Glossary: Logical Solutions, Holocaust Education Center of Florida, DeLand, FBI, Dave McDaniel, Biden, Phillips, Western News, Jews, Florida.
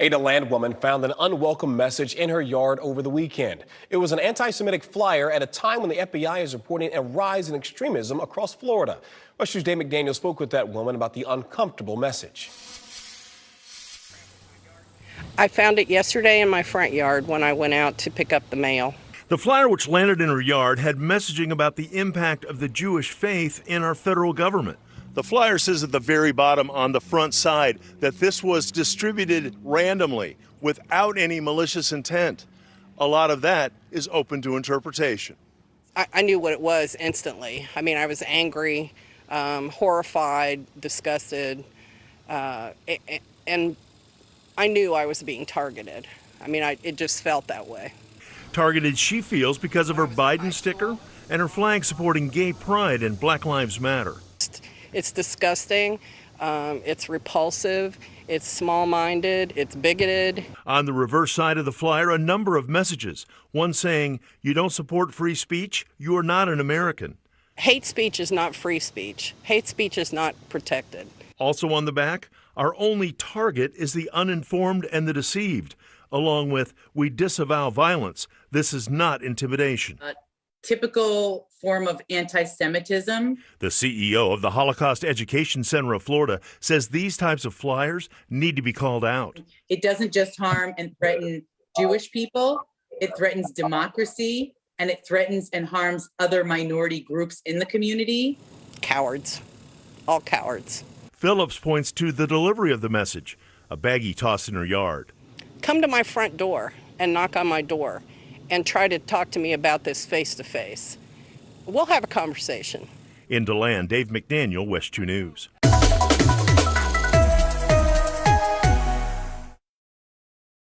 A DeLand woman found an unwelcome message in her yard over the weekend. It was an anti-Semitic flyer at a time when the FBI is reporting a rise in extremism across Florida. Western News' Dave McDaniel spoke with that woman about the uncomfortable message. I found it yesterday in my front yard when I went out to pick up the mail. The flyer, which landed in her yard, had messaging about the impact of the Jewish faith in our federal government. The flyer says at the very bottom on the front side that this was distributed randomly without any malicious intent. A lot of that is open to interpretation. I knew what it was instantly. I mean, I was angry, horrified, disgusted, and I knew I was being targeted. I mean, it just felt that way. Targeted, she feels, because of her Biden sticker and her flag supporting gay pride and Black Lives Matter. It's disgusting, it's repulsive, it's small-minded, it's bigoted. On the reverse side of the flyer, a number of messages. One saying, you don't support free speech, you are not an American. Hate speech is not free speech. Hate speech is not protected. Also on the back, our only target is the uninformed and the deceived. Along with, we disavow violence. This is not intimidation. A typical form of anti-Semitism. The CEO of the Holocaust Education Center of Florida says these types of flyers need to be called out. It doesn't just harm and threaten Jewish people. It threatens democracy, and it threatens and harms other minority groups in the community. Cowards. All cowards. Phillips points to the delivery of the message, a baggie tossed in her yard. Come to my front door and knock on my door and try to talk to me about this face to face. We'll have a conversation. In DeLand, Dave McDaniel, West 2 News.